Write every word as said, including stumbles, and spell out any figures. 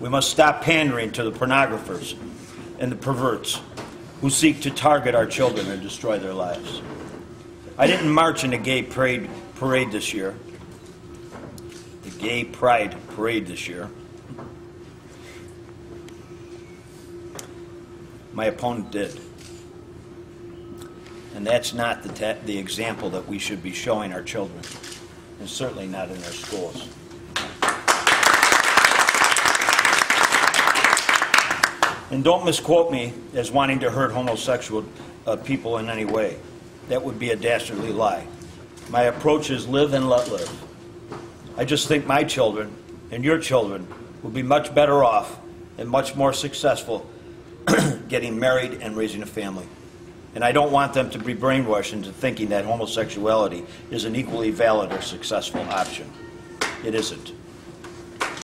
We must stop pandering to the pornographers and the perverts who seek to target our children and destroy their lives. I didn't march in a gay parade, parade this year, the Gay Pride Parade this year. My opponent did. And that's not the, the example that we should be showing our children, and certainly not in our schools. And don't misquote me as wanting to hurt homosexual uh, people in any way. That would be a dastardly lie. My approach is live and let live. I just think my children and your children will be much better off and much more successful getting married and raising a family. And I don't want them to be brainwashed into thinking that homosexuality is an equally valid or successful option. It isn't.